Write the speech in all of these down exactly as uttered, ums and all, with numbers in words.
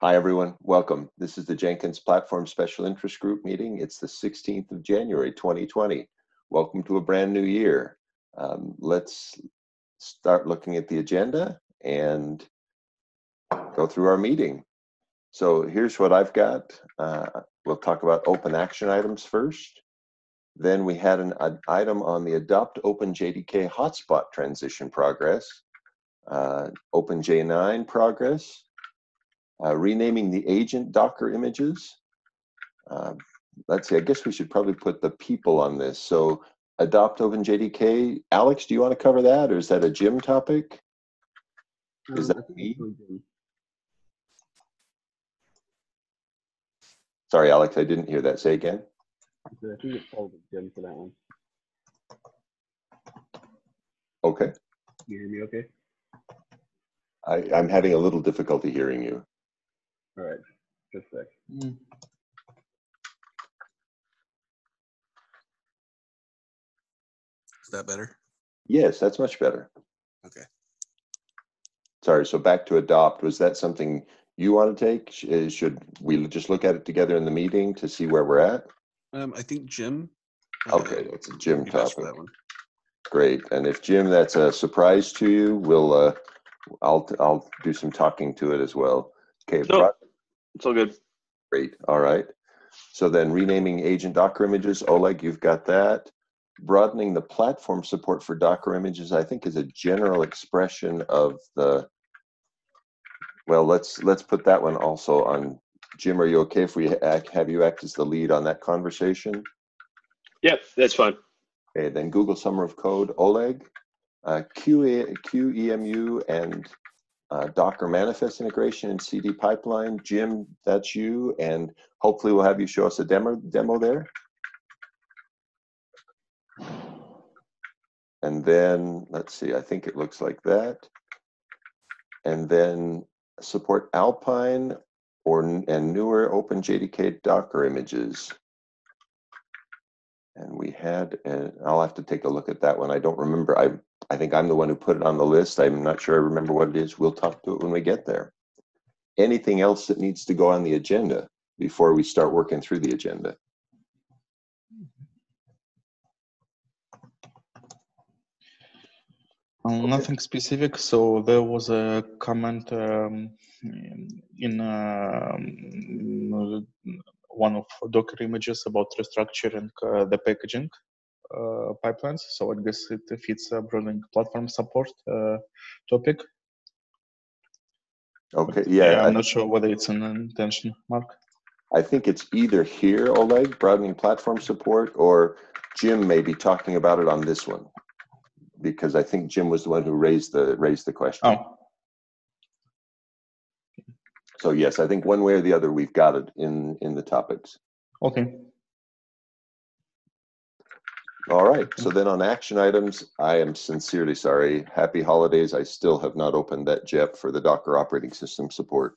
Hi, everyone. Welcome. This is the Jenkins Platform Special Interest Group meeting. It's the sixteenth of January, twenty twenty. Welcome to a brand new year. Um, let's start looking at the agenda and go through our meeting. So here's what I've got. Uh, we'll talk about open action items first. Then we had an, an item on the Adopt Open J D K hotspot transition progress, uh, Open J nine progress, Uh, renaming the agent Docker images. Uh, let's see, I guess we should probably put the people on this. So Adopt Open J D K. Alex, do you want to cover that, or is that a Jim topic? Is that me? Sorry, Alex, I didn't hear that. Say again. I think it's probably Jim for that one. Okay. You hear me okay? I, I'm having a little difficulty hearing you. All right, just a sec. Mm. Is that better? Yes, that's much better. Okay. Sorry, so back to Adopt. Was that something you want to take? Should we just look at it together in the meeting to see where we're at? Um, I think Jim. Okay, uh, that's a Jim topic. That one. Great, and if Jim, that's a surprise to you, we'll, uh, I'll, I'll do some talking to it as well. Okay, no, it's all good. Great, all right. So then renaming agent Docker images, Oleg, you've got that. Broadening the platform support for Docker images, I think, is a general expression of the, well, let's let's put that one also on. Jim, are you okay if we act, have you act as the lead on that conversation? Yep, that's fine. Okay, then Google Summer of Code, Oleg. Uh, Q E M U and Uh, Docker Manifest integration and C D pipeline. Jim, that's you, and hopefully we'll have you show us a demo, demo there. And then, let's see, I think it looks like that. And then support Alpine or and newer Open J D K Docker images. And we had, and I'll have to take a look at that one. I don't remember. I, I think I'm the one who put it on the list. I'm not sure I remember what it is. We'll talk to it when we get there. Anything else that needs to go on the agenda before we start working through the agenda? Um, okay. Nothing specific. So there was a comment um, in, uh, in one of Docker images about restructuring uh, the packaging. Uh, pipelines, so I guess it fits a broadening platform support uh, topic. Okay, but, yeah. yeah I'm I not sure whether it's an intention, Mark. I think it's either here, Oleg, broadening platform support, or Jim may be talking about it on this one, because I think Jim was the one who raised the raised the question. Oh. So yes, I think one way or the other, we've got it in in the topics. Okay. All right, so then on action items, I am sincerely sorry. Happy holidays. I still have not opened that J E P for the Docker operating system support.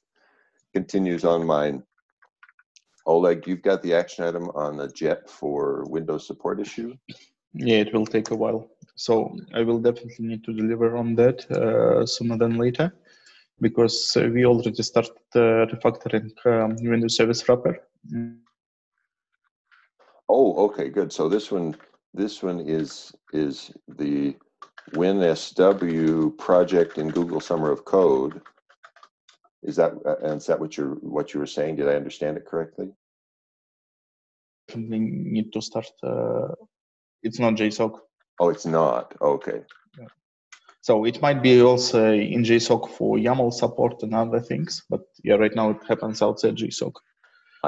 Continues on mine. Oleg, you've got the action item on the J E P for Windows support issue? Yeah, it will take a while. So I will definitely need to deliver on that uh, sooner than later, because we already started uh, refactoring um, Windows Service Wrapper. Oh, okay, good. So this one... This one is is the WinSW project in Google Summer of Code. Is that and is that what you're what you were saying? Did I understand it correctly? We need to start. Uh, it's not JSOC. Oh, it's not. Okay. Yeah. So it might be also in JSOC for YAML support and other things, but yeah, right now it happens outside JSOC.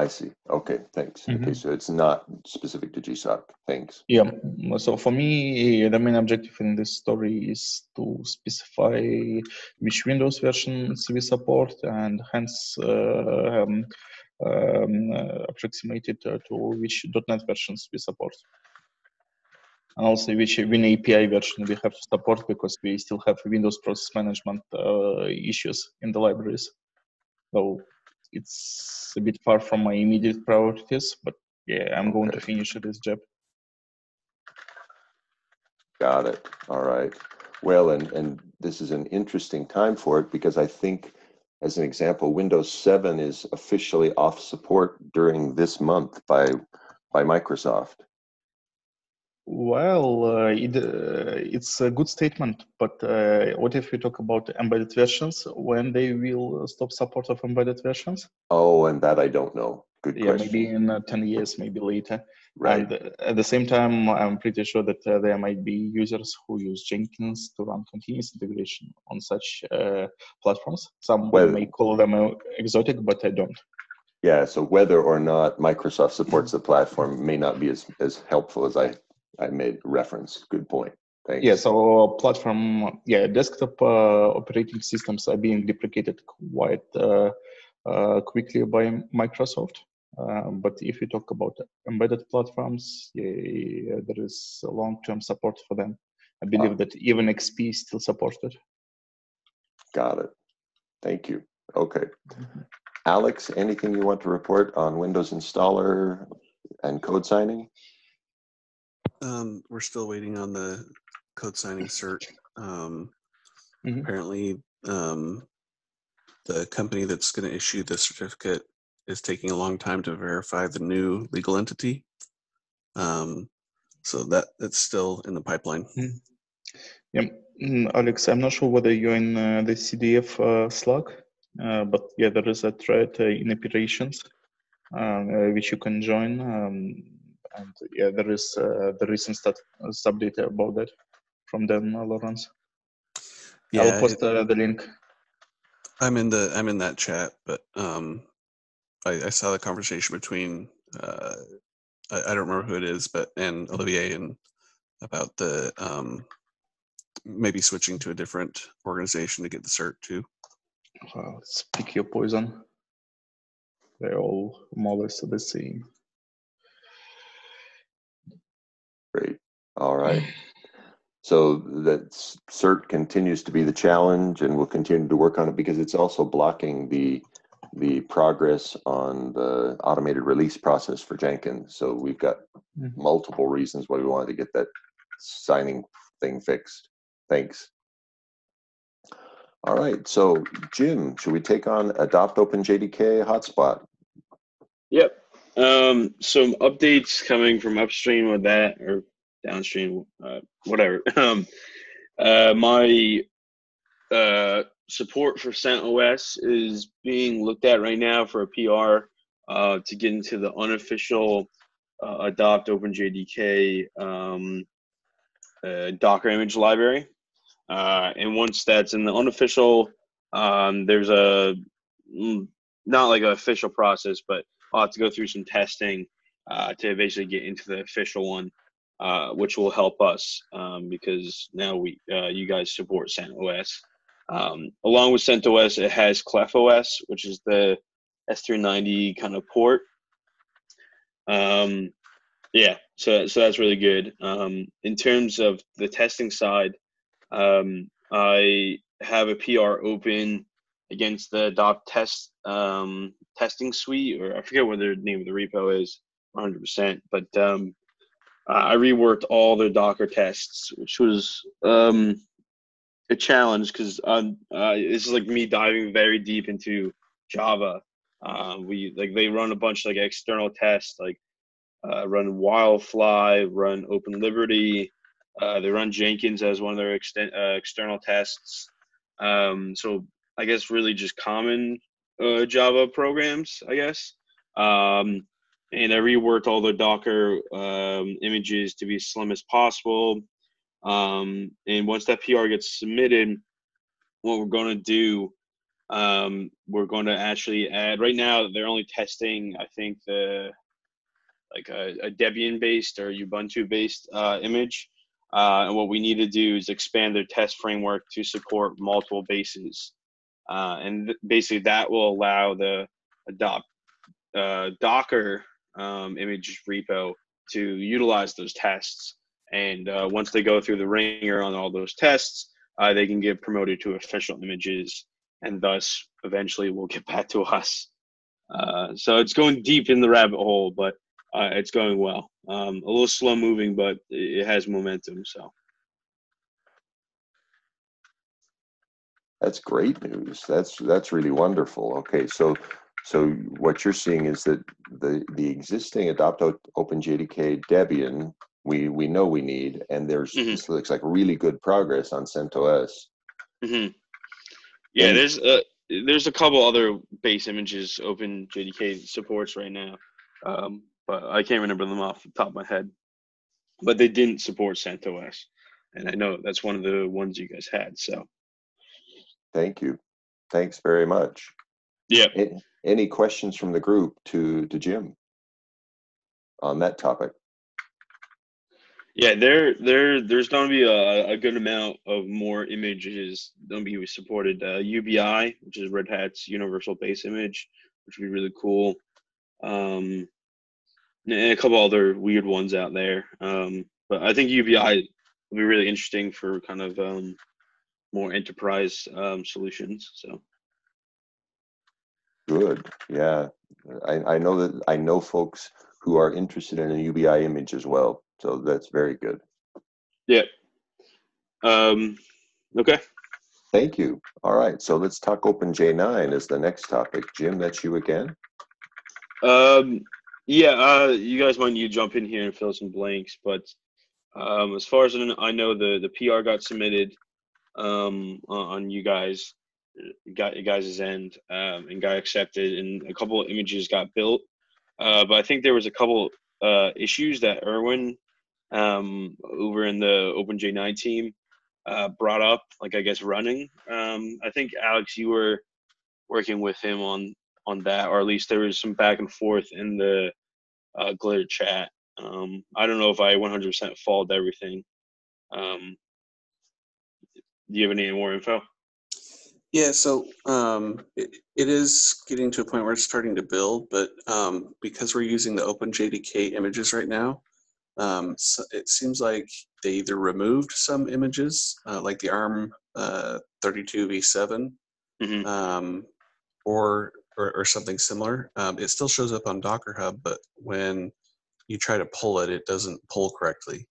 I see. Okay, thanks. Mm-hmm. Okay, so it's not specific to JSOC. Thanks. Yeah. So for me, the main objective in this story is to specify which Windows versions we support, and hence uh, um, um, approximate it to which .NET versions we support, and also which Win A P I version we have to support, because we still have Windows process management uh, issues in the libraries. So it's a bit far from my immediate priorities, but yeah, I'm going okay. to finish this job. Got it. All right. Well, and, and this is an interesting time for it, because I think as an example, Windows seven is officially off support during this month by by Microsoft. Well, uh, it, uh, it's a good statement, but uh, what if we talk about embedded versions, when they will stop support of embedded versions? Oh, and that I don't know. Good yeah, question. Maybe in uh, ten years, maybe later. Right. And uh, at the same time, I'm pretty sure that uh, there might be users who use Jenkins to run continuous integration on such uh, platforms. Some well, may call them uh, exotic, but I don't. Yeah, so whether or not Microsoft supports the platform may not be as, as helpful as I I made reference. Good point. Thanks. Yeah, so platform, yeah, desktop uh, operating systems are being deprecated quite uh, uh, quickly by Microsoft. Uh, but if you talk about embedded platforms, yeah, there is long-term support for them. I believe ah. that even X P is still supported. Got it. Thank you. Okay. Mm-hmm. Alex, anything you want to report on Windows installer and code signing? Um, we're still waiting on the code signing cert. Um, mm-hmm. Apparently, um, the company that's going to issue the certificate is taking a long time to verify the new legal entity. Um, so that that's still in the pipeline. Mm-hmm. Yeah, Alex, I'm not sure whether you're in uh, the C D F uh, Slack, uh, but yeah, there is a thread uh, in operations uh, which you can join. Um, And yeah, there is uh, the recent stat sub data about that from Dan Lawrence. Yeah, I'll post uh, the link. I'm in the I'm in that chat, but um, I, I saw the conversation between uh, I, I don't remember who it is, but and Olivier and about the um, maybe switching to a different organization to get the cert too. Well, let's pick your poison. They're all more or less the same. Great. All right. So that cert continues to be the challenge, and we'll continue to work on it because it's also blocking the the progress on the automated release process for Jenkins. So we've got mm-hmm. multiple reasons why we wanted to get that signing thing fixed. Thanks. All right. So Jim, should we take on AdoptOpenJDK hotspot? Yep. Um, some updates coming from upstream with that, or downstream, uh, whatever. Um, uh, my uh, support for CentOS is being looked at right now for a P R uh, to get into the unofficial uh, Adopt OpenJDK um, uh, Docker image library. Uh, and once that's in the unofficial, um, there's a, not like an official process, but I'll have to go through some testing uh, to basically get into the official one, uh, which will help us um, because now we uh, you guys support CentOS. Um, along with CentOS, it has ClephOS, which is the S three ninety kind of port. Um, yeah, so so that's really good. Um, in terms of the testing side, um, I have a P R open against the Adopt test um, testing suite, or I forget what the name of the repo is, one hundred percent. But um, I reworked all their Docker tests, which was um, a challenge because um, uh, this is like me diving very deep into Java. Uh, we like they run a bunch of like external tests, like uh, run Wildfly, run Open Liberty. Uh, they run Jenkins as one of their exten uh, external tests. Um, so. I guess really just common uh, Java programs, I guess. Um, and I reworked all the Docker um, images to be as slim as possible. Um, and once that P R gets submitted, what we're going to do, um, we're going to actually add, right now they're only testing, I think, the like a, a Debian-based or Ubuntu-based uh, image. Uh, and what we need to do is expand their test framework to support multiple bases. Uh, and th basically that will allow the adopt uh, Docker um, image repo to utilize those tests. And uh, once they go through the ringer on all those tests, uh, they can get promoted to official images and thus eventually will get back to us. Uh, so it's going deep in the rabbit hole, but uh, it's going well. Um, a little slow moving, but it has momentum, so. That's great news. That's that's really wonderful. Okay, so so what you're seeing is that the the existing AdoptOpenJDK Debian we we know we need, and there's mm-hmm. this looks like really good progress on CentOS. Mm-hmm. Yeah, and there's a there's a couple other base images OpenJDK supports right now, um, but I can't remember them off the top of my head. But they didn't support CentOS, and I know that's one of the ones you guys had. So. Thank you. Thanks very much. Yeah. Any questions from the group to, to Jim on that topic? Yeah, there, there, there's going to be a, a good amount of more images going to be supported. Uh, U B I, which is Red Hat's universal base image, which would be really cool. Um, and a couple other weird ones out there. Um, but I think U B I will be really interesting for kind of um, more enterprise um, solutions, so. Good, yeah. I, I know that I know folks who are interested in a U B I image as well, so that's very good. Yeah, um, okay. Thank you, all right, so let's talk Open J nine as the next topic. Jim, that's you again? Um, yeah, uh, you guys mind you jump in here and fill some blanks, but um, as far as I know, the, the P R got submitted um on you guys got you guys's end um and got accepted, and a couple of images got built, uh but I think there was a couple uh issues that Erwin um over in the Open J nine team uh brought up, like I guess running. um I think Alex, you were working with him on on that, or at least there was some back and forth in the uh Glitter chat. um I don't know if I one hundred percent followed everything. um Do you have any more info? Yeah, so um, it, it is getting to a point where it's starting to build, but um, because we're using the Open J D K images right now, um, so it seems like they either removed some images, uh, like the ARM thirty-two v seven, mm-hmm. um, or, or or something similar. Um, it still shows up on Docker Hub, but when you try to pull it, it doesn't pull correctly.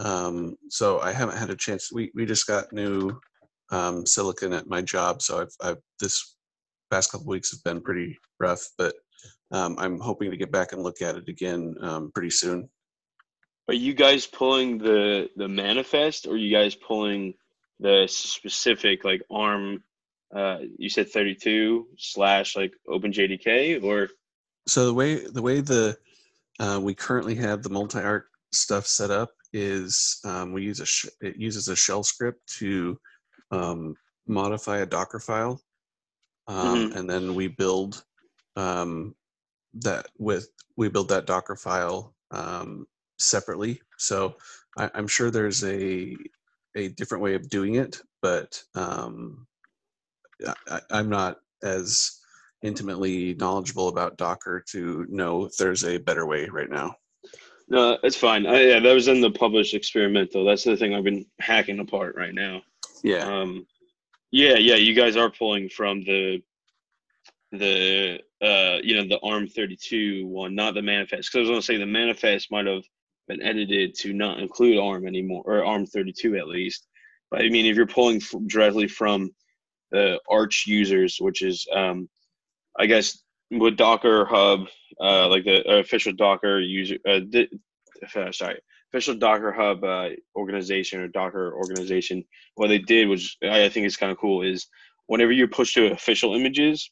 Um, so I haven't had a chance. We, we just got new um, silicon at my job, so I've, I've this past couple of weeks have been pretty rough, but um, I'm hoping to get back and look at it again um, pretty soon. Are you guys pulling the the manifest, or are you guys pulling the specific like ARM? Uh, you said thirty-two slash like Open J D K, or so the way the way the uh, we currently have the multi-arc stuff set up is um, we use a sh it uses a shell script to um, modify a Docker file, um, mm-hmm. and then we build um, that with we build that Docker file um, separately. So I, I'm sure there's a a different way of doing it, but um, I, I'm not as intimately knowledgeable about Docker to know if there's a better way right now. No, it's fine. I, yeah, that was in the published experimental. That's the thing I've been hacking apart right now. Yeah. Um, yeah, yeah. You guys are pulling from the the uh, you know, the ARM thirty-two one, not the manifest. Because I was going to say the manifest might have been edited to not include ARM anymore, or ARM thirty-two at least. But I mean, if you're pulling f directly from the Arch users, which is um, I guess. With Docker Hub, uh, like the official Docker user, uh, sorry, official Docker Hub uh, organization or Docker organization, what they did, which I think is kind of cool, is whenever you push to official images,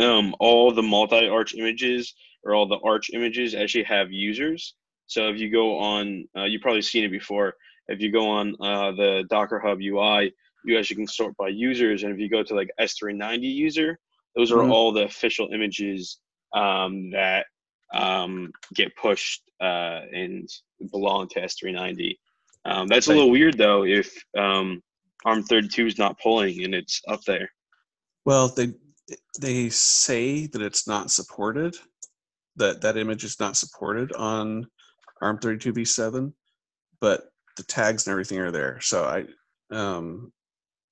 um, all the multi-arch images or all the arch images actually have users. So if you go on, uh, you've probably seen it before, if you go on uh, the Docker Hub U I, you actually can sort by users, and if you go to like S three ninety user, those are mm-hmm. all the official images um, that um, get pushed uh, and belong to S three ninety. Um, that's a little weird, though, if um, ARM thirty-two is not pulling and it's up there. Well, they they say that it's not supported, that that image is not supported on ARM thirty-two v seven, but the tags and everything are there. So I um,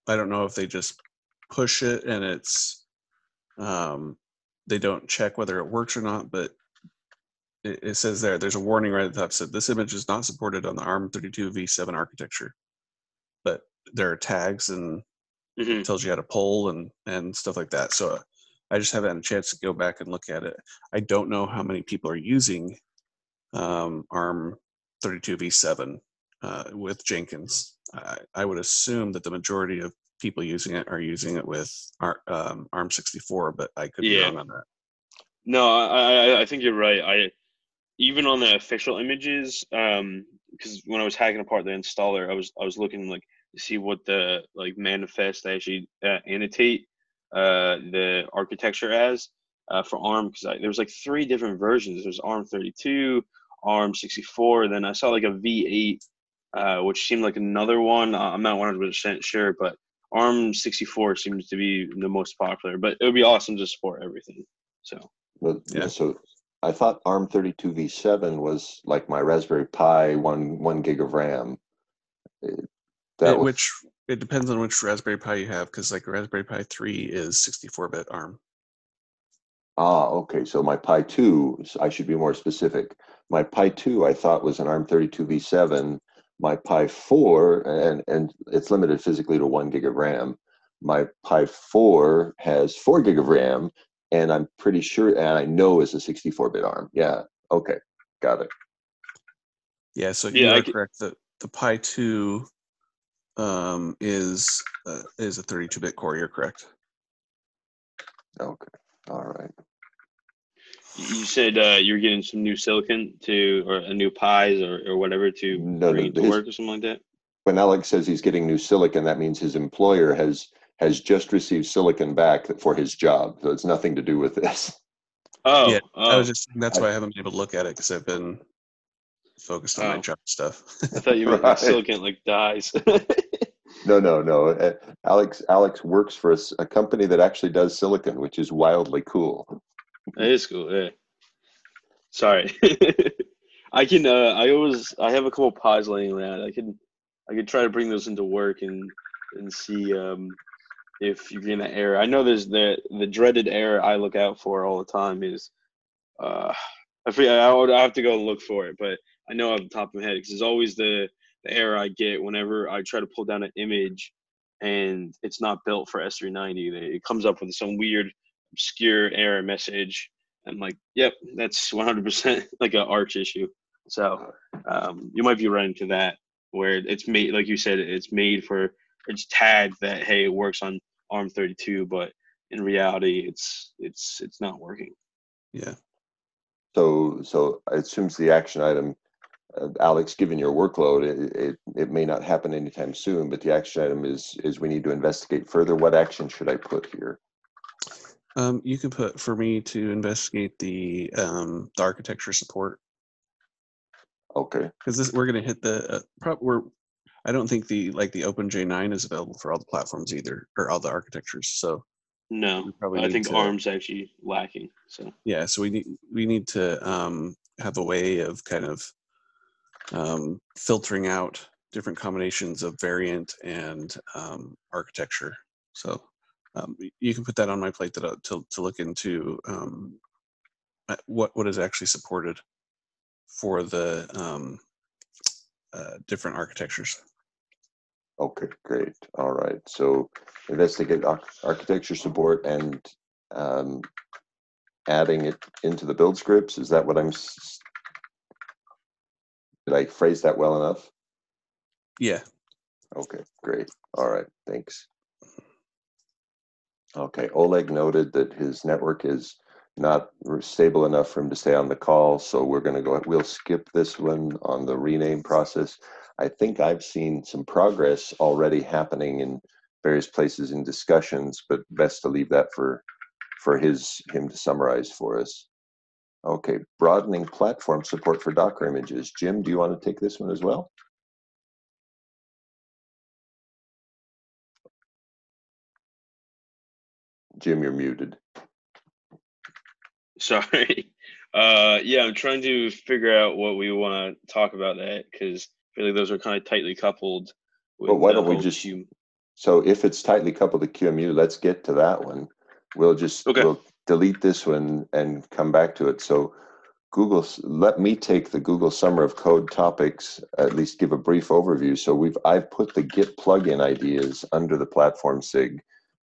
I don't know if they just push it and it's Um, they don't check whether it works or not, but it, it says there, there's a warning right at the top said this image is not supported on the ARM thirty-two v seven architecture, but there are tags and Mm-hmm. It tells you how to pull and, and stuff like that. So uh, I just haven't had a chance to go back and look at it. I don't know how many people are using um, A R M thirty-two v seven uh, with Jenkins. I, I would assume that the majority of people using it are using it with our, um, A R M sixty-four, but I could yeah. be wrong on that. No, I, I, I think you're right. I even on the official images, because um, when I was hacking apart the installer, I was I was looking like to see what the like manifest I actually uh, annotate uh, the architecture as uh, for A R M, because there was like three different versions. There's A R M thirty-two, A R M sixty-four, then I saw like a V eight, uh, which seemed like another one. I'm not one hundred percent sure, but A R M sixty-four seems to be the most popular, but it would be awesome to support everything. So, well, yeah. So I thought A R M thirty-two v seven was like my Raspberry Pi one one gig of RAM. That it, was... Which it depends on which Raspberry Pi you have, because like Raspberry Pi three is sixty-four bit A R M. Ah, okay. So my Pi two, I should be more specific. My Pi two, I thought was an A R M thirty-two v seven. My Pi four, and, and it's limited physically to one gig of RAM. My Pi four has four gig of RAM, and I'm pretty sure, and I know it's a sixty-four bit A R M. Yeah, okay, got it. Yeah, so yeah, you are correct. The, the Pi two um, is, uh, is a thirty-two bit core, you're correct. Okay, all right. You said uh, you were getting some new silicon to, or a new Pis or, or whatever to no, bring no, to his, work or something like that? When Alex says he's getting new silicon, that means his employer has has just received silicon back for his job. So it's nothing to do with this. Oh. Yeah, oh. I was just, that's why I haven't been able to look at it, because I've been focused on oh. my job stuff. I thought you meant right. silicon like dies. No, no, no. Uh, Alex, Alex works for a, a company that actually does silicon, which is wildly cool. That is cool, yeah. Sorry. I can, uh, I always, I have a couple Pis laying around. I can, I can try to bring those into work and, and see um, if you're getting an error. I know there's the, the dreaded error I look out for all the time is, uh, I forget, I would I have to go and look for it, but I know off the top of my head, because it's always the, the error I get whenever I try to pull down an image and it's not built for S three ninety. It comes up with some weird, obscure error message. I'm like, yep, that's one hundred percent like an Arch issue. So um, you might be running to that where it's made, like you said, it's made for, it's tagged that, hey, it works on A R M thirty-two, but in reality, it's it's it's not working. Yeah. So so it assumes the action item, uh, Alex, given your workload, it, it it may not happen anytime soon, but the action item is is we need to investigate further. What action should I put here? Um, you can put for me to investigate the um, the architecture support. Okay. Because we're going to hit the uh, prop. We're I don't think the like the Open J nine is available for all the platforms either, or all the architectures. So no, I think to, A R M's actually lacking. So yeah, so we need we need to um, have a way of kind of um, filtering out different combinations of variant and um, architecture. So. Um, you can put that on my plate to to, to look into um, what what is actually supported for the um, uh, different architectures. Okay, great. All right. So investigate architecture support and um, adding it into the build scripts. Is that what I'm? Did I phrase that well enough? Yeah. Okay, great. All right. Thanks. Okay, Oleg noted that his network is not stable enough for him to stay on the call, so we're going to go, we'll skip this one on the rename process. I think I've seen some progress already happening in various places in discussions, but best to leave that for, for his, him to summarize for us. Okay, broadening platform support for Docker images. Jim, do you want to take this one as well? Jim, you're muted. Sorry. Uh, yeah, I'm trying to figure out what we want to talk about that, because really those are kind of tightly coupled. With well, why don't we just, Q so if it's tightly coupled to Q E M U, let's get to that one. We'll just okay. we'll delete this one and come back to it. So Google, let me take the Google Summer of Code topics, at least give a brief overview. So we've, I've put the Git plugin ideas under the platform sig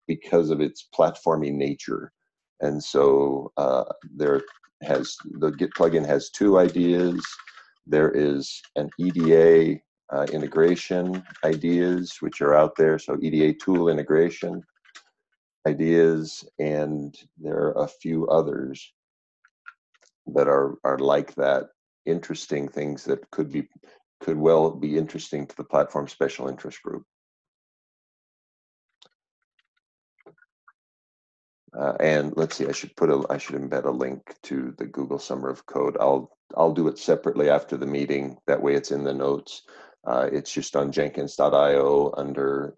because of its platformy nature. And so uh, there has, the Git plugin has two ideas. There is an E D A uh, integration ideas, which are out there. So E D A tool integration ideas, and there are a few others that are are like that, interesting things that could be could well be interesting to the platform special interest group. Uh, and let's see, I should put a I should embed a link to the Google Summer of Code. I'll I'll do it separately after the meeting. That way, it's in the notes. Uh, it's just on Jenkins dot i o under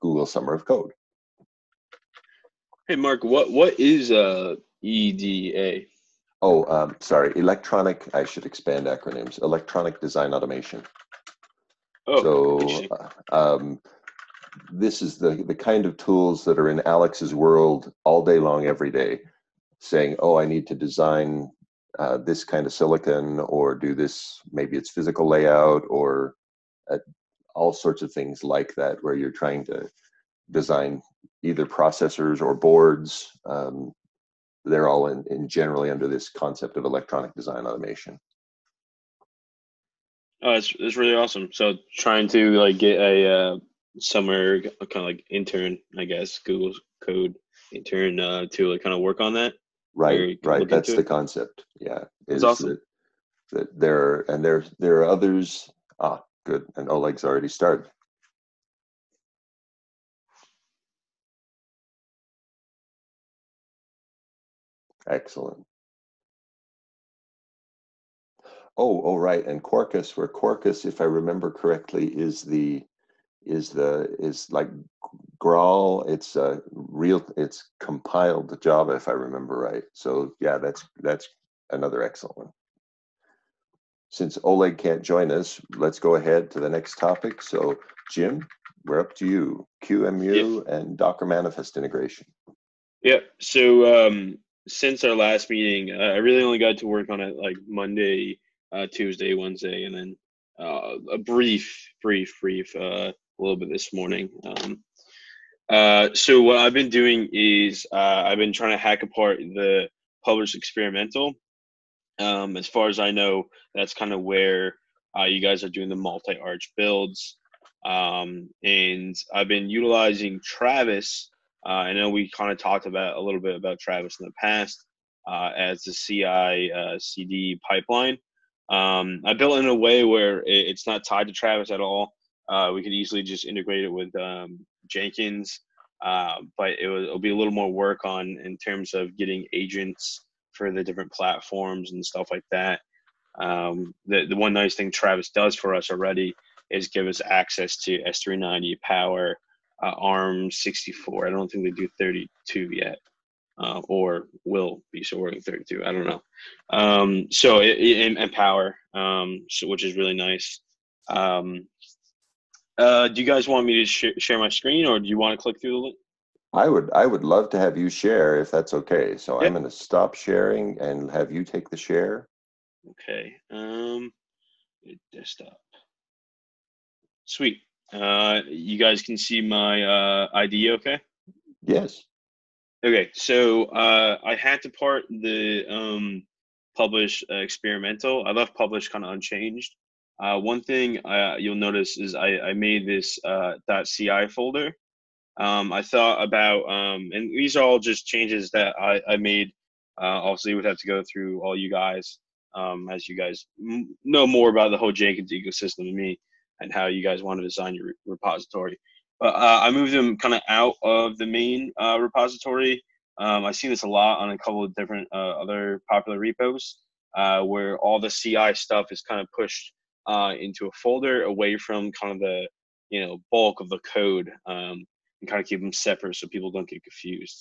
Google Summer of Code. Hey, Mark, what what is uh, E D A? Oh, um, sorry, electronic, I should expand acronyms, electronic design automation. Oh, so um, this is the, the kind of tools that are in Alex's world all day long, every day, saying, oh, I need to design uh, this kind of silicon or do this, maybe it's physical layout or uh, all sorts of things like that, where you're trying to design either processors or boards. Um, They're all in, in generally under this concept of electronic design automation. Oh, it's it's really awesome. So trying to like get a uh, summer kind of like intern, I guess, Google Code intern uh, to like kind of work on that. Right, right. That's the concept. Yeah, it's awesome. That, that there are, and there there are others. Ah, good. And Oleg's already started. Excellent. Oh, oh, right. And Quarkus, where Quarkus, if I remember correctly, is the is the is like Graal. It's a real. It's compiled to Java, if I remember right. So yeah, that's that's another excellent one. Since Oleg can't join us, let's go ahead to the next topic. So Jim, we're up to you. Q E M U yeah. and Docker Manifest integration. Yep. Yeah, so. Um... Since our last meeting, uh, I really only got to work on it like Monday, uh, Tuesday, Wednesday, and then uh, a brief, brief, brief, uh, a little bit this morning. Um, uh, so what I've been doing is uh, I've been trying to hack apart the published experimental. Um, as far as I know, that's kind of where uh, you guys are doing the multi-arch builds. Um, and I've been utilizing Travis. Uh, I know we kind of talked about a little bit about Travis in the past uh, as the C I uh, C D pipeline. Um, I built in a way where it's not tied to Travis at all. Uh, we could easily just integrate it with um, Jenkins, uh, but it will, it'll be a little more work on in terms of getting agents for the different platforms and stuff like that. Um, the, the one nice thing Travis does for us already is give us access to S three ninety, Power, Uh, ARM sixty-four. I don't think they do thirty-two yet, uh, or will be supporting thirty-two. I don't know. Um, so it, it, and, and Power, um, so, which is really nice. Um, uh, do you guys want me to sh share my screen, or do you want to click through the link? I would. I would love to have you share, if that's okay. So yeah. I'm going to stop sharing and have you take the share. Okay. Um, desktop. Sweet. Uh, you guys can see my uh, I D, okay? Yes. Okay, so uh, I had to part the um, publish uh, experimental. I left publish kind of unchanged. Uh, one thing uh, you'll notice is I, I made this uh, .ci folder. Um, I thought about, um, and these are all just changes that I, I made. Uh, obviously, would have to go through all you guys, um, as you guys m know more about the whole Jenkins ecosystem than me, and how you guys want to design your repository. But uh, I moved them kind of out of the main uh, repository. Um, I see this a lot on a couple of different uh, other popular repos uh, where all the C I stuff is kind of pushed uh, into a folder away from kind of the you know bulk of the code, um, and kind of keep them separate so people don't get confused.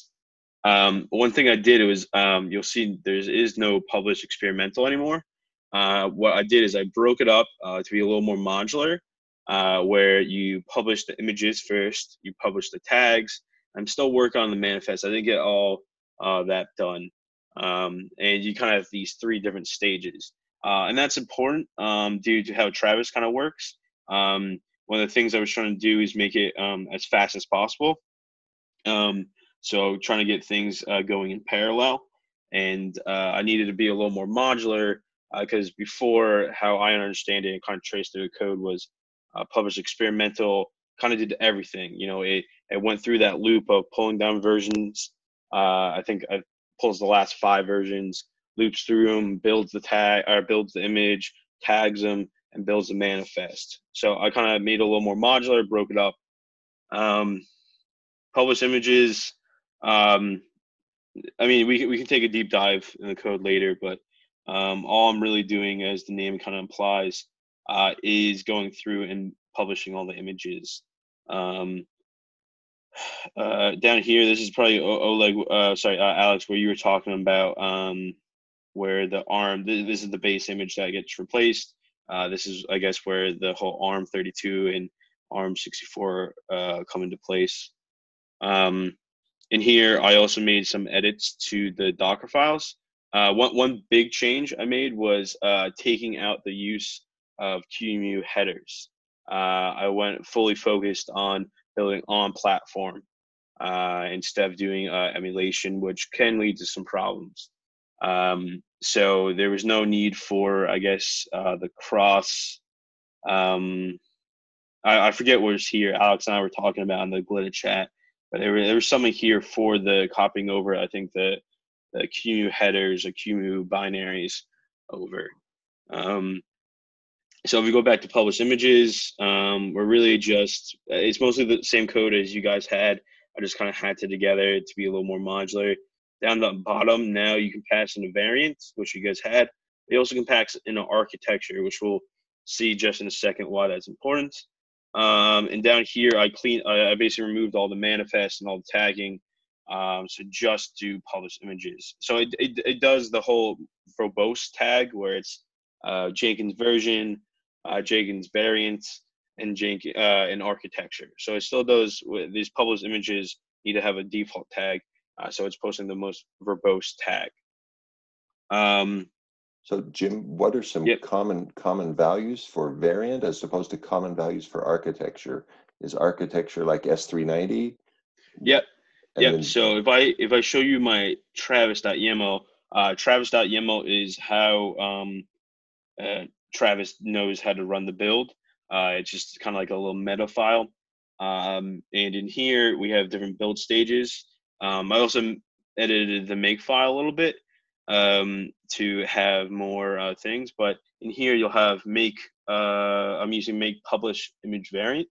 Um, one thing I did was um, you'll see there is no published experimental anymore. Uh, what I did is I broke it up uh, to be a little more modular. Uh, where you publish the images first, you publish the tags. I'm still working on the manifest. I didn't get all uh, that done. Um, and you kind of have these three different stages. Uh, and that's important um, due to how Travis kind of works. Um, one of the things I was trying to do is make it um, as fast as possible. Um, so trying to get things uh, going in parallel. And uh, I needed to be a little more modular because uh, before, how I understand it and kind of traced through the code was uh, published experimental, kind of did everything. You know, it, it went through that loop of pulling down versions. Uh, I think it pulls the last five versions, loops through them, builds the tag, or builds the image, tags them, and builds the manifest. So I kind of made it a little more modular, broke it up. Um, publish images. Um, I mean, we we can take a deep dive in the code later, but um, all I'm really doing, as the name kind of implies, uh, is going through and publishing all the images. Um, uh, down here, this is probably Oleg, uh, sorry, uh, Alex, where you were talking about um, where the ARM. Th this is the base image that gets replaced. Uh, this is, I guess, where the whole ARM thirty-two and ARM sixty-four uh, come into place. Um, in here, I also made some edits to the Docker files. Uh, one, one big change I made was uh, taking out the use of Q E M U headers. Uh, I went fully focused on building on platform uh, instead of doing uh, emulation, which can lead to some problems. Um, so there was no need for, I guess, uh, the cross, um, I, I forget what was here. Alex and I were talking about in the Glitter chat, but there, there was something here for the copying over, I think the, the Q E M U headers or Q E M U binaries over. Um, so if we go back to publish images, um, we're really just, it's mostly the same code as you guys had. I just kind of hacked it together to be a little more modular. Down the bottom, now you can pass in a variant, which you guys had. You also can pass in an architecture, which we'll see just in a second why that's important. Um, and down here, I clean. I basically removed all the manifests and all the tagging, um, so just do publish images. So it, it, it does the whole verbose tag where it's uh, Jenkins version, uh, Jenkins variant, and Jenkins uh, and architecture. So it still does. These published images need to have a default tag. Uh, so it's posting the most verbose tag. Um, so Jim, what are some yep. common common values for variant as opposed to common values for architecture? Is architecture like S three ninety? Yep. And yep. Then, so if I if I show you my Travis.yaml, uh, Travis.yaml is how um, uh, Travis knows how to run the build. Uh, it's just kind of like a little meta file. Um, and in here we have different build stages. Um, I also edited the make file a little bit um, to have more uh, things, but in here you'll have make, uh, I'm using make publish image variant,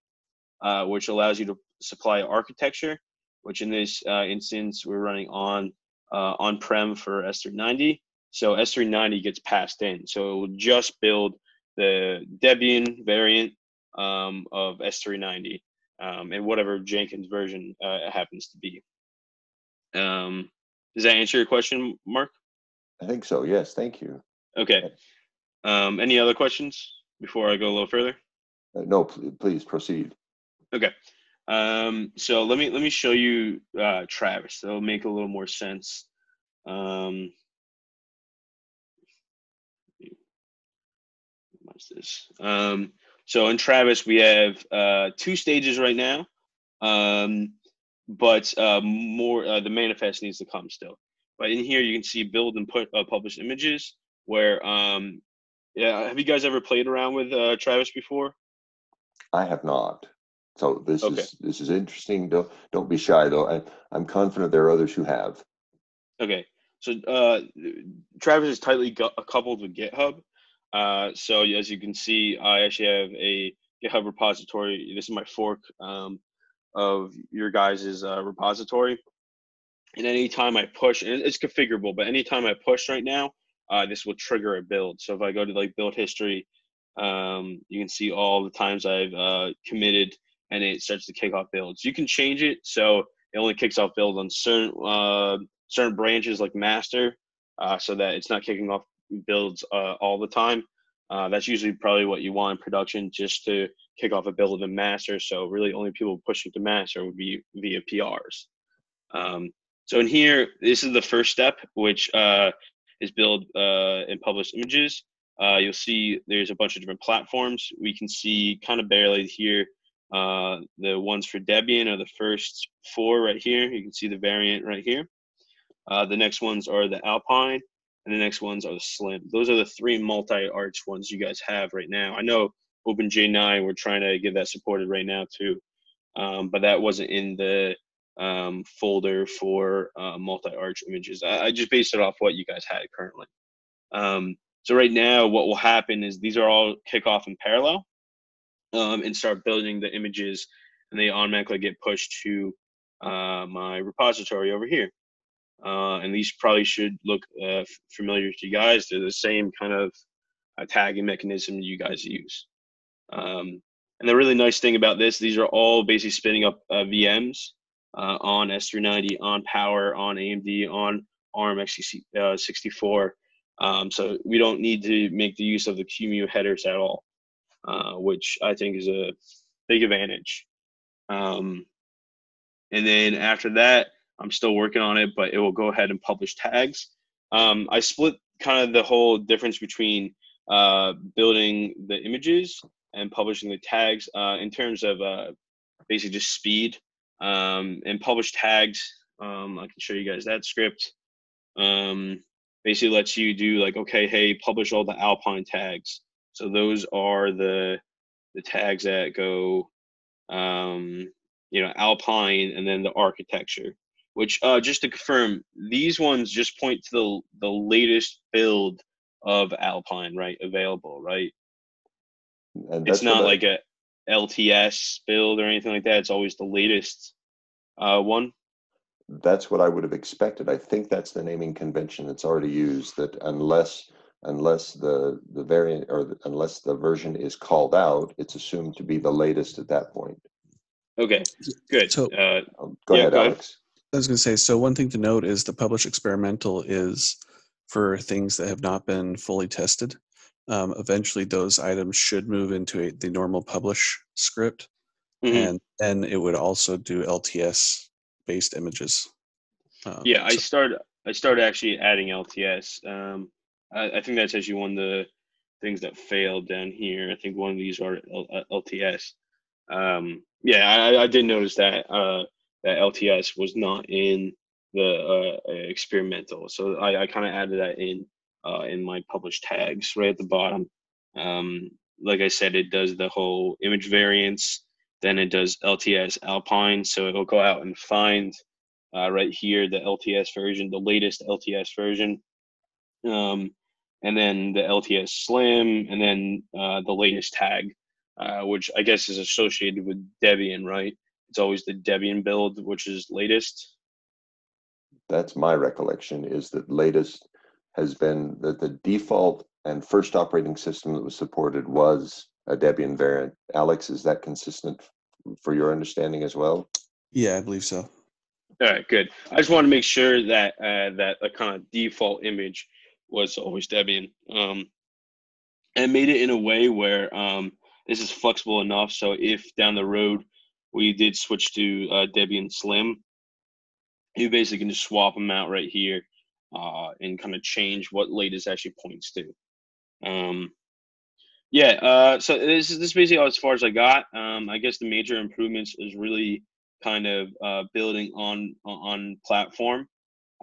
uh, which allows you to supply architecture, which in this uh, instance, we're running on uh, on-prem for S three ninety. So S three ninety gets passed in. So it will just build the Debian variant um, of S three ninety um, and whatever Jenkins version uh, it happens to be. Um, does that answer your question, Mark? I think so. Yes. Thank you. Okay. Um, any other questions before I go a little further? Uh, no, please, please proceed. Okay. Um, so let me, let me show you, uh, Travis. That'll make a little more sense. Um, what's this? Um, so in Travis, we have, uh, two stages right now. Um, but uh, more uh, the manifest needs to come still. But in here, you can see build and put uh, publish images where, um, yeah, have you guys ever played around with uh, Travis before? I have not. So this okay. is this is interesting. Don't, don't be shy, though. I, I'm confident there are others who have. Okay. So uh, Travis is tightly coupled with GitHub. Uh, so as you can see, I actually have a GitHub repository. This is my fork. Um, of your guys's uh, repository. And anytime I push, and it's configurable, but anytime I push right now, uh, this will trigger a build. So if I go to like build history, um, you can see all the times I've uh, committed and it starts to kick off builds. You can change it. So it only kicks off builds on certain, uh, certain branches like master uh, so that it's not kicking off builds uh, all the time. Uh, that's usually probably what you want in production, just to kick off a build in master. So really only people pushing to master would be via P Rs. Um, So in here, this is the first step, which uh, is build uh, and publish images. Uh, you'll see there's a bunch of different platforms. We can see kind of barely here, uh, the ones for Debian are the first four right here. You can see the variant right here. Uh, the next ones are the Alpine, and the next ones are the Slim. Those are the three multi-arch ones you guys have right now. I know Open J nine, we're trying to get that supported right now too, um, but that wasn't in the um, folder for uh, multi-arch images. I, I just based it off what you guys had currently. Um, so right now, what will happen is these are all kick off in parallel um, and start building the images, and they automatically get pushed to uh, my repository over here. Uh, and these probably should look uh, familiar to you guys. They're the same kind of uh, tagging mechanism you guys use. Um, and the really nice thing about this, these are all basically spinning up uh, V Ms uh, on S three ninety, on Power, on A M D, on ARM sixty-four. Um, so we don't need to make the use of the Q E M U headers at all, uh, which I think is a big advantage. Um, and then after that, I'm still working on it, but it will go ahead and publish tags. Um, I split kind of the whole difference between uh, building the images and publishing the tags uh, in terms of uh, basically just speed um, and publish tags. Um, I can show you guys that script. Um, basically lets you do like, okay, hey, publish all the Alpine tags. So those are the, the tags that go, um, you know, Alpine and then the architecture. Which uh, just to confirm, these ones just point to the the latest build of Alpine, right? Available, right? And it's not like I... a L T S build or anything like that. It's always the latest uh, one. That's what I would have expected. I think that's the naming convention that's already used. That unless unless the the variant or the, unless the version is called out, it's assumed to be the latest at that point. Okay, good. So, uh, go yeah, ahead, go Alex. Ahead. I was going to say, so one thing to note is the publish experimental is for things that have not been fully tested. Um, eventually, those items should move into a, the normal publish script, mm-hmm. and then it would also do L T S-based images. Um, yeah, I so. started. I started actually adding L T S. Um, I, I think that's actually one of the things that failed down here. I think one of these are L T S. Um, yeah, I, I did notice that. Uh, that L T S was not in the uh, experimental. So I, I kind of added that in uh, in my published tags right at the bottom. Um, like I said, it does the whole image variants, then it does L T S Alpine. So it'll go out and find uh, right here, the L T S version, the latest L T S version, um, and then the L T S Slim, and then uh, the latest tag, uh, which I guess is associated with Debian, right? It's always the Debian build, which is latest. That's my recollection, is that latest has been that the default and first operating system that was supported was a Debian variant. Alex, is that consistent for your understanding as well? Yeah, I believe so. All right, good. I just want to make sure that uh, that a kind of default image was always Debian. Um, and made it in a way where um, this is flexible enough, so if down the road, we did switch to uh, Debian Slim. You basically can just swap them out right here uh, and kind of change what latest actually points to. Um, yeah, uh, so this is, this is basically all as far as I got. Um, I guess the major improvements is really kind of uh, building on, on platform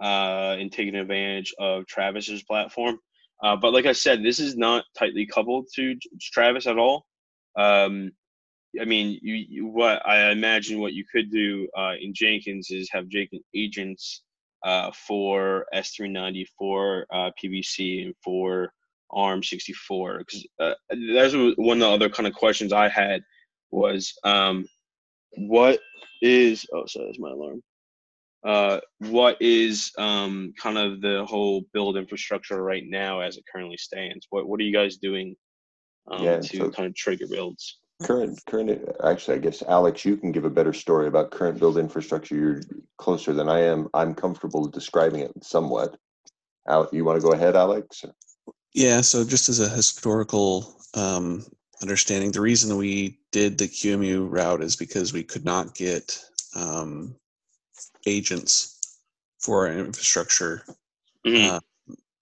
uh, and taking advantage of Travis's platform. Uh, but like I said, this is not tightly coupled to Travis at all. Um, I mean, you, you, what I imagine what you could do uh, in Jenkins is have Jenkins agents uh, for S three ninety, for uh, P V C, and for ARM sixty-four. Because uh, that's one of the other kind of questions I had was, um, what is? Oh, sorry, that's my alarm. Uh, what is um, kind of the whole build infrastructure right now as it currently stands? What What are you guys doing um, yeah, to so kind of trigger builds? Current, current. Actually, I guess Alex, you can give a better story about current build infrastructure. You're closer than I am. I'm comfortable describing it somewhat. Al, you want to go ahead, Alex? Yeah. So, just as a historical um, understanding, the reason we did the Q E M U route is because we could not get um, agents for our infrastructure mm-hmm. uh,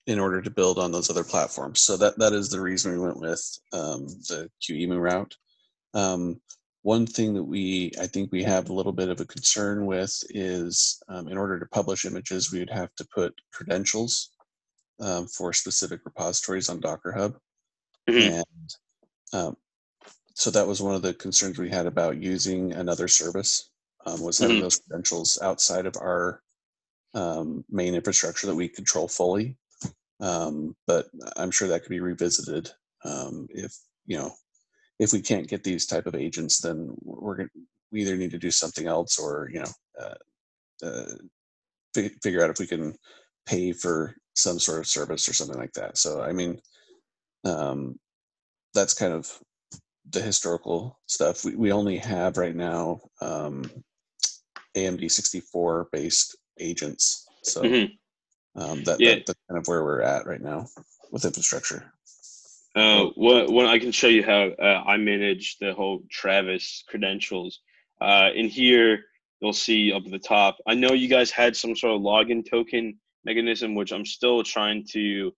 in order to build on those other platforms. So that, that is the reason we went with um, the Q E M U route. Um, one thing that we, I think we have a little bit of a concern with is um, in order to publish images, we would have to put credentials um, for specific repositories on Docker Hub. Mm-hmm. And um, so that was one of the concerns we had about using another service, um, was having mm-hmm. those credentials outside of our um, main infrastructure that we control fully. Um, but I'm sure that could be revisited um, if, you know, if we can't get these type of agents, then we're gonna, we either need to do something else, or, you know, uh, uh, fig figure out if we can pay for some sort of service or something like that. So, I mean, um, that's kind of the historical stuff. We, we only have right now um, A M D sixty-four based agents. So mm-hmm. um, that, yeah. that, that's kind of where we're at right now with infrastructure. Uh, what, what I can show you how uh, I manage the whole Travis credentials. Uh, in here, you'll see up at the top, I know you guys had some sort of login token mechanism, which I'm still trying to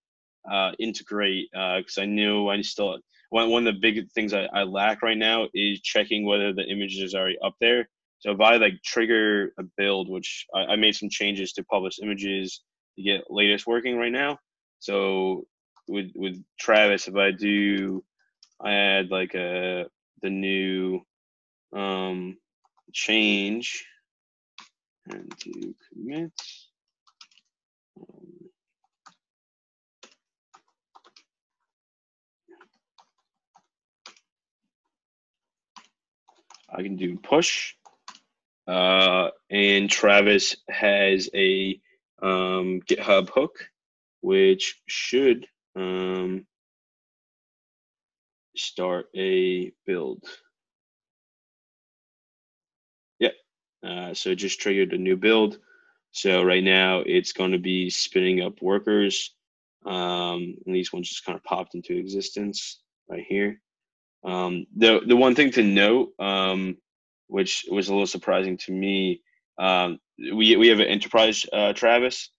uh, integrate because uh, I knew I still, one, one of the big things I, I lack right now is checking whether the image is already up there. So if I like trigger a build, which I, I made some changes to publish images to get latest working right now. So With with Travis, if I do, I add like a the new um, change and do commit. Um, I can do push, uh, and Travis has a um, GitHub hook, which should Um, start a build. Yeah, uh, so it just triggered a new build. So right now it's going to be spinning up workers. Um, and these ones just kind of popped into existence right here. Um, the, the one thing to note, um, which was a little surprising to me, um, we, we have an enterprise uh, Travis.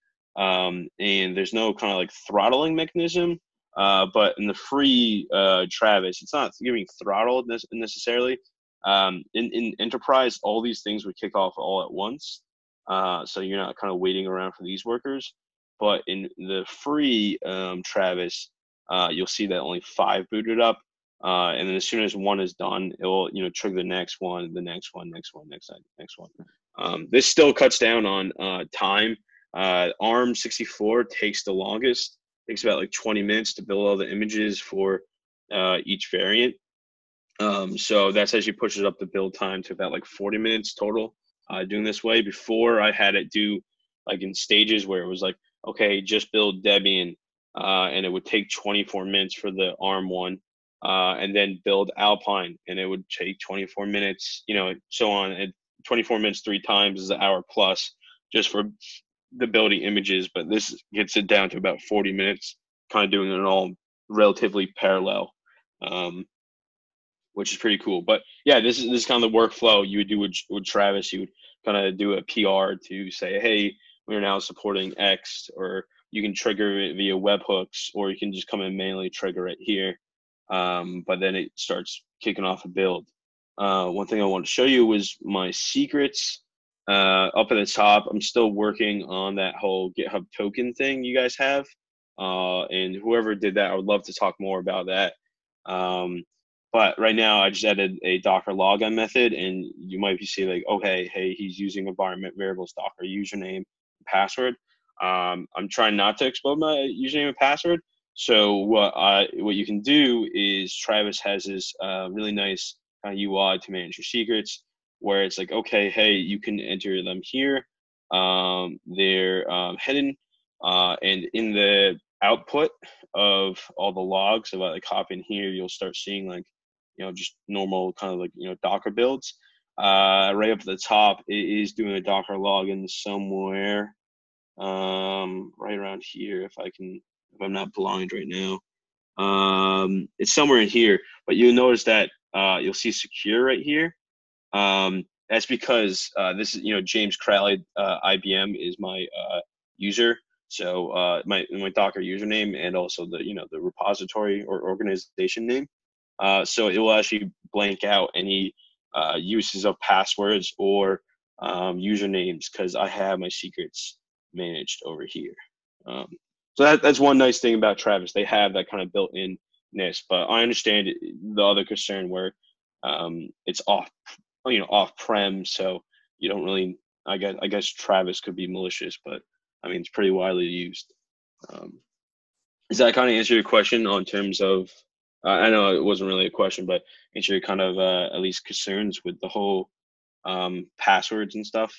Um, and there's no kind of like throttling mechanism, uh, but in the free uh, Travis, it's not giving throttle necessarily. Um, in, in enterprise, all these things would kick off all at once, uh, so you're not kind of waiting around for these workers. But in the free um, Travis, uh, you'll see that only five booted up, uh, and then as soon as one is done, it will you know trigger the next one, the next one, next one, next one, next one. Um, this still cuts down on uh, time. Uh, A R M sixty-four takes the longest, takes about like twenty minutes to build all the images for uh, each variant. Um, so that's actually pushes up the build time to about like forty minutes total uh, doing this way. Before I had it do like in stages where it was like, okay, just build Debian uh, and it would take twenty-four minutes for the A R M one uh, and then build Alpine and it would take twenty-four minutes, you know, so on. And twenty-four minutes three times is an hour plus just for the building images, but this gets it down to about forty minutes, kind of doing it all relatively parallel, um, which is pretty cool. But yeah, this is this is kind of the workflow you would do with, with Travis. You would kind of do a P R to say, hey, we're now supporting X, or you can trigger it via webhooks, or you can just come and manually trigger it here. Um, but then it starts kicking off a build. Uh, one thing I wanted to show you was my secrets. Uh, up at the top, I'm still working on that whole GitHub token thing you guys have. Uh, and whoever did that, I would love to talk more about that. Um, but right now, I just added a Docker logon method, and you might be seeing like, oh, hey, hey, he's using environment variables, Docker username, password. Um, I'm trying not to expose my username and password. So what, I, what you can do is Travis has this uh, really nice kind of U I to manage your secrets, where it's like, okay, hey, you can enter them here. Um, they're um, hidden. Uh, and in the output of all the logs, so if I like, hop in here, you'll start seeing like, you know, just normal kind of like, you know, Docker builds. Uh, right up at the top, it is doing a Docker login somewhere um, right around here, if I can, if I'm not blind right now. Um, it's somewhere in here, but you'll notice that uh, you'll see secure right here. Um, That's because uh, this is, you know, James Crowley, uh, I B M is my uh, user. So uh, my, my Docker username, and also the, you know, the repository or organization name. Uh, so it will actually blank out any uh, uses of passwords or um, usernames, because I have my secrets managed over here. Um, so that, that's one nice thing about Travis. They have that kind of built-inness, but I understand the other concern where um, it's off, you know, off-prem. So you don't really, I guess, I guess Travis could be malicious, but I mean, it's pretty widely used. Um, does that kind of answer your question on terms of, uh, I know it wasn't really a question, but answer your kind of uh, at least concerns with the whole um, passwords and stuff?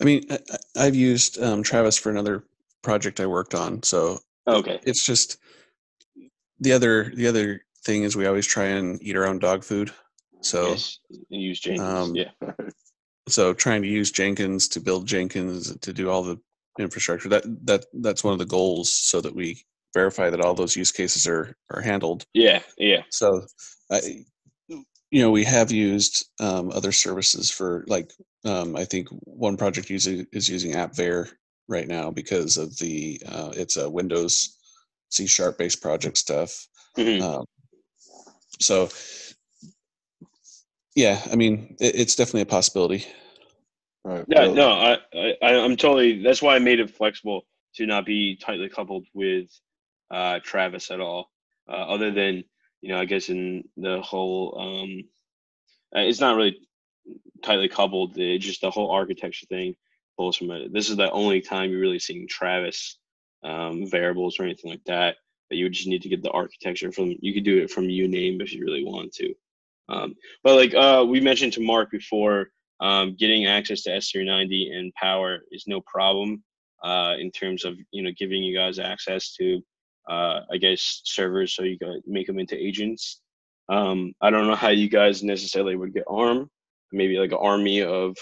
I mean, I, I've used um, Travis for another project I worked on. So okay. It's just the other, the other thing is we always try and eat our own dog food. So yes. And use Jenkins. Um, yeah. So trying to use Jenkins to build Jenkins to do all the infrastructure, that that that's one of the goals, so that we verify that all those use cases are are handled. Yeah, yeah. So, I, you know, we have used um, other services for, like, um, I think one project using is using AppVer right now because of the uh, it's a Windows C Sharp based project stuff. Mm-hmm. um, so. Yeah, I mean, it's definitely a possibility. Right. Yeah, no, I, I, I'm totally. That's why I made it flexible to not be tightly coupled with uh, Travis at all. Uh, other than, you know, I guess in the whole, um, it's not really tightly coupled. It's just the whole architecture thing pulls from it. This is the only time you're really seeing Travis um, variables or anything like that. But you just need to get the architecture from. You could do it from uname if you really want to. Um, but like uh, we mentioned to Mark before, um, getting access to S three ninety and Power is no problem uh, in terms of, you know, giving you guys access to, uh, I guess, servers so you can make them into agents. Um, I don't know how you guys necessarily would get ARM, maybe like an army of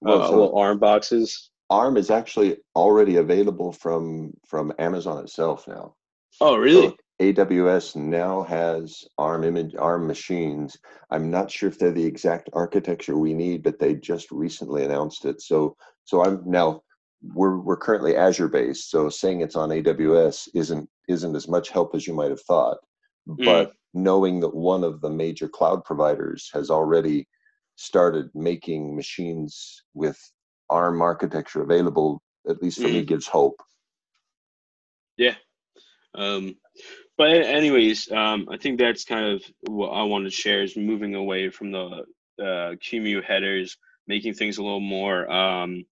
well, uh, so little ARM boxes. ARM is actually already available from, from Amazon itself now. Oh, really? So A W S now has ARM image, ARM machines. I'm not sure if they're the exact architecture we need, but they just recently announced it. So, so I'm now we're we're currently Azure based. So saying it's on A W S isn't isn't as much help as you might have thought. Mm. But knowing that one of the major cloud providers has already started making machines with ARM architecture available, at least for mm. me, gives hope. Yeah. Um, but anyways, um, I think that's kind of what I wanted to share, is moving away from the uh, Q E M U headers, making things a little more um,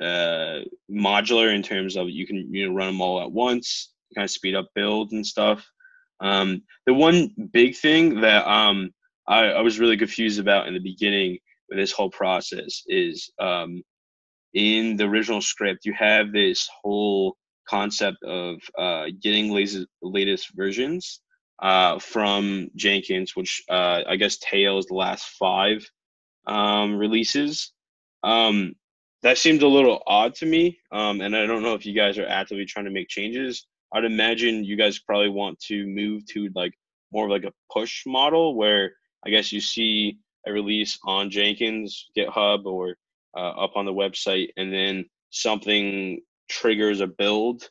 uh, modular in terms of you can, you know, run them all at once, kind of speed up build and stuff. Um, the one big thing that um, I, I was really confused about in the beginning with this whole process is um, in the original script, you have this whole concept of uh, getting latest, latest versions uh, from Jenkins, which uh, I guess tails the last five um, releases. Um, that seemed a little odd to me, um, and I don't know if you guys are actively trying to make changes. I'd imagine you guys probably want to move to like more of like a push model, where I guess you see a release on Jenkins, GitHub, or uh, up on the website, and then something triggers a build,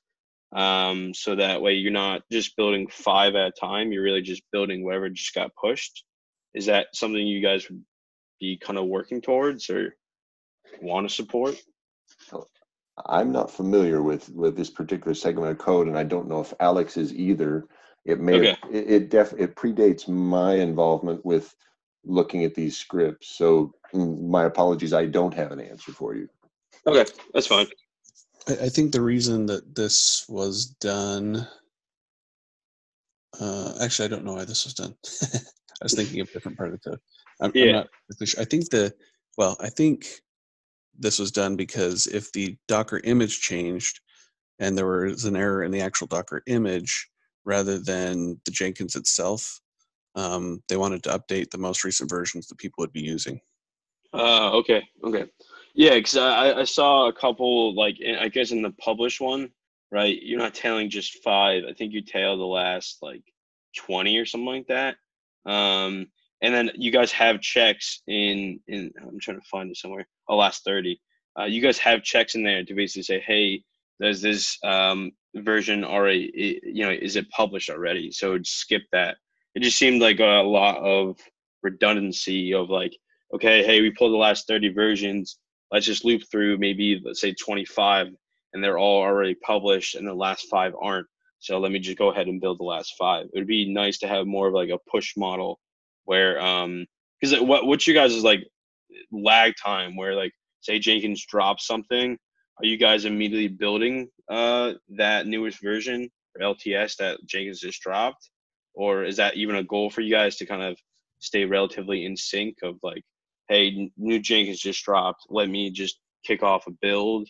um, so that way you're not just building five at a time. You're really just building whatever just got pushed. Is that something you guys would be kind of working towards or want to support? I'm not familiar with with this particular segment of code, and I don't know if Alex is either. It may okay. have, it it, def, it predates my involvement with looking at these scripts. So my apologies, I don't have an answer for you. Okay, that's fine. I think the reason that this was done, uh, actually, I don't know why this was done. I was thinking of a different part of the code. I'm, yeah. I'm not really sure. I think the, well, I think this was done because if the Docker image changed and there was an error in the actual Docker image rather than the Jenkins itself, um, they wanted to update the most recent versions that people would be using. Uh, okay, okay. Yeah, because I, I saw a couple, like, I guess in the published one, right, you're not tailing just five. I think you tail the last, like, twenty or something like that. Um, And then you guys have checks in, in I'm trying to find it somewhere, oh, last thirty. Uh, you guys have checks in there to basically say, hey, does this um, version already, you know, is it published already? So skip that. It just seemed like a lot of redundancy of like, okay, hey, we pulled the last thirty versions. Let's just loop through maybe, let's say twenty-five, and they're all already published and the last five aren't. So let me just go ahead and build the last five. It would be nice to have more of like a push model where, um, because what, what you guys is like lag time where like, say Jenkins drops something, are you guys immediately building uh, that newest version or L T S that Jenkins just dropped? Or is that even a goal for you guys to kind of stay relatively in sync of like, hey, new Jenkins just dropped, let me just kick off a build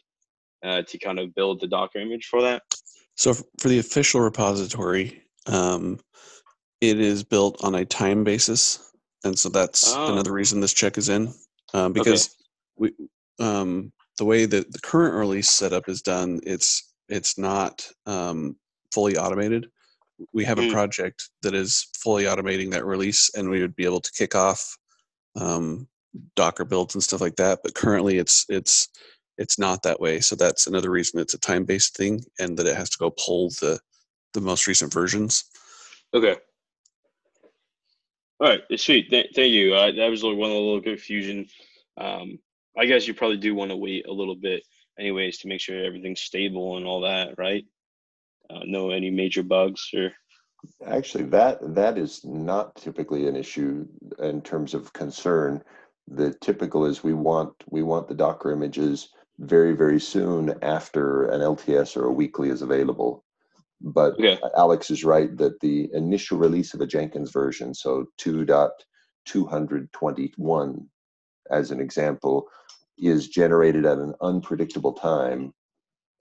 uh, to kind of build the Docker image for that? So for the official repository, um, it is built on a time basis. And so that's oh. another reason this check is in. Um, because okay. we, um, the way that the current release setup is done, it's, it's not um, fully automated. We have mm-hmm. a project that is fully automating that release, and we would be able to kick off um, Docker builds and stuff like that. But currently it's, it's, it's not that way. So that's another reason it's a time-based thing and that it has to go pull the, the most recent versions. Okay. All right. Sweet. Th thank you. Uh, that was one of the little confusion. Um, I guess you probably do want to wait a little bit anyways to make sure everything's stable and all that, right? Uh, no any major bugs or... Actually, that that is not typically an issue in terms of concern. The typical is we want we want the Docker images very, very soon after an L T S or a weekly is available. But okay. Alex is right that the initial release of a Jenkins version, so two point two two one as an example, is generated at an unpredictable time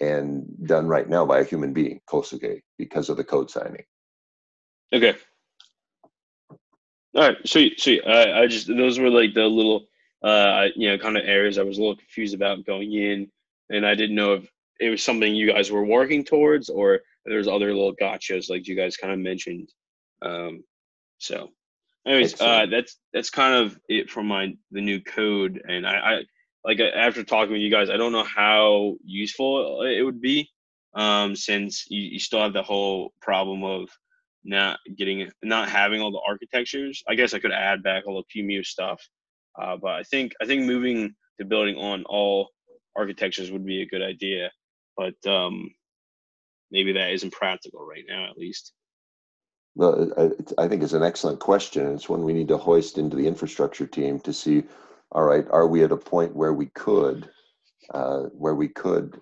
and done right now by a human being, Kosuke, because of the code signing. Okay. All right, sweet, sweet. I, I just, those were like the little, uh, you know, kind of areas I was a little confused about going in, and I didn't know if it was something you guys were working towards or there's other little gotchas like you guys kind of mentioned. Um, so anyways, uh, that's, that's kind of it for my, the new code. And I, I, like after talking with you guys, I don't know how useful it would be um, since you, you still have the whole problem of not getting, not having all the architectures. I guess I could add back all the Q E M U stuff, uh, but I think I think moving to building on all architectures would be a good idea. But um, maybe that isn't practical right now, at least. Well, I, I think it's an excellent question. It's one we need to hoist into the infrastructure team to see. All right, are we at a point where we could, uh, where we could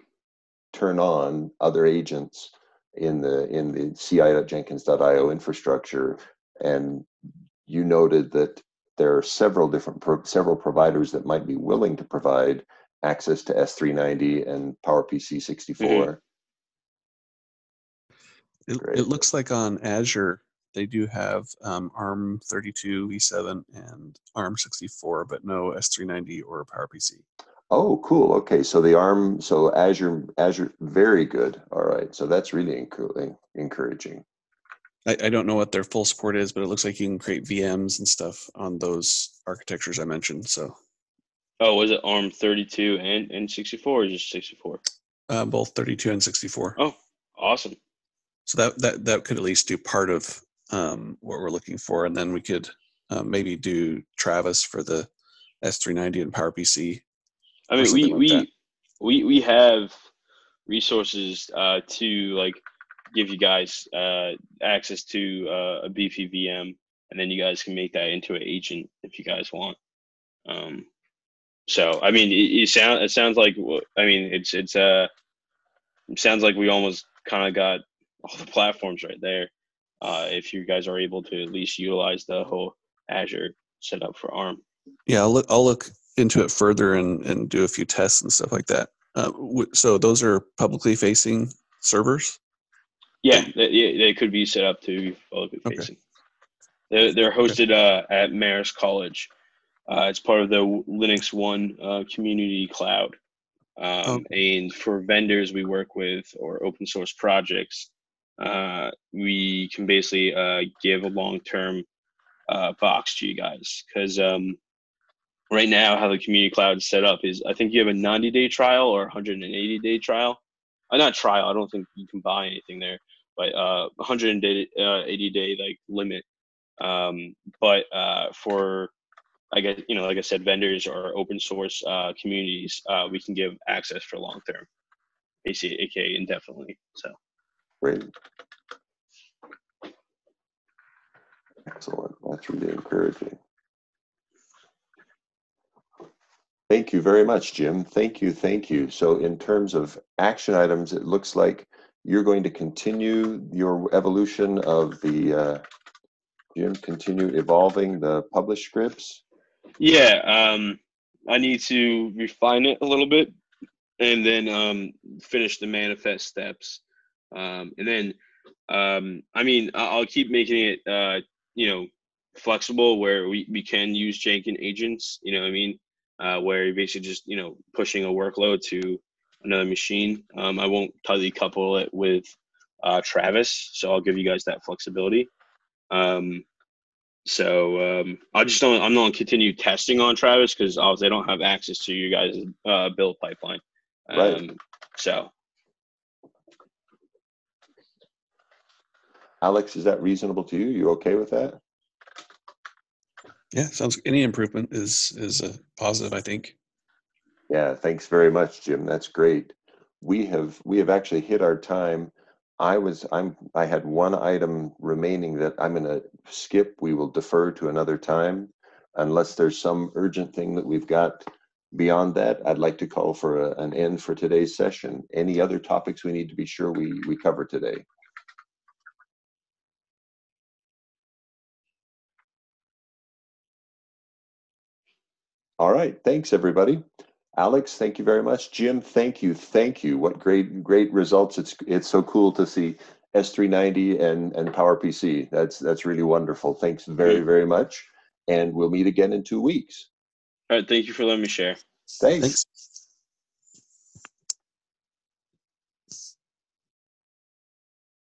turn on other agents in the in the C I dot jenkins dot i o infrastructure? And you noted that there are several different pro several providers that might be willing to provide access to S three ninety and PowerPC sixty-four. It, it looks like on Azure they do have um, ARM thirty-two v seven and ARM sixty-four, but no S three ninety or PowerPC. Oh, cool. Okay, so the ARM, so Azure, Azure, very good. All right, so that's really encouraging. I, I don't know what their full support is, but it looks like you can create V Ms and stuff on those architectures I mentioned. So, oh, was it ARM thirty-two and and sixty-four, or just sixty-four? Uh, both thirty-two and sixty-four. Oh, awesome. So that that that could at least do part of um, what we're looking for, and then we could uh, maybe do Travis for the S three ninety and PowerPC. I mean, we, like we, we, we have resources uh, to like give you guys uh, access to uh, a B P V M, and then you guys can make that into an agent if you guys want. Um, so, I mean, it, it, sound, it sounds like, I mean, it's, it's, uh, it sounds like we almost kind of got all the platforms right there. Uh, if you guys are able to at least utilize the whole Azure setup for ARM. Yeah, I'll look, I'll look into it further and, and do a few tests and stuff like that. Uh, so those are publicly facing servers? Yeah, they, they could be set up to be publicly okay. facing. They're, they're hosted okay. uh, at Marist College. Uh, it's part of the Linux One uh, community cloud. Um, oh. And for vendors we work with or open source projects, uh, we can basically uh, give a long-term uh, box to you guys, because um, right now how the community cloud is set up is I think you have a ninety day trial or one hundred eighty day trial. Uh, not trial, I don't think you can buy anything there, but uh, one hundred eighty day like limit. Um, but uh, for, I guess, you know, like I said, vendors or open source uh, communities, uh, we can give access for long term, A C A, indefinitely. So, great. Excellent. That's really encouraging. Thank you very much, Jim. Thank you. Thank you. So in terms of action items, it looks like you're going to continue your evolution of the, uh, Jim, continue evolving the publish scripts. Yeah. Um, I need to refine it a little bit and then um, finish the manifest steps. Um, and then, um, I mean, I'll keep making it, uh, you know, flexible where we, we can use Jenkins agents, you know what I mean? Uh, where you're basically just, you know, pushing a workload to another machine. Um, I won't tightly couple it with uh, Travis, so I'll give you guys that flexibility. Um, so um, I just don't, I'm not continue testing on Travis because obviously I don't have access to you guys' uh, build pipeline. Um, right. So. Alex, is that reasonable to you? You okay with that? Yeah, sounds. Any improvement is is a positive, I think. Yeah, thanks very much, Jim. That's great. We have we have actually hit our time. I was I'm I had one item remaining that I'm going to skip. We will defer to another time, unless there's some urgent thing that we've got. Beyond that, I'd like to call for a, an end for today's session. Any other topics we need to be sure we we cover today? All right, thanks everybody. Alex, thank you very much. Jim, thank you, thank you. What great, great results. It's it's so cool to see S three ninety and and PowerPC. That's that's really wonderful. Thanks very very much, and we'll meet again in two weeks. All right, thank you for letting me share. Thanks. Thanks.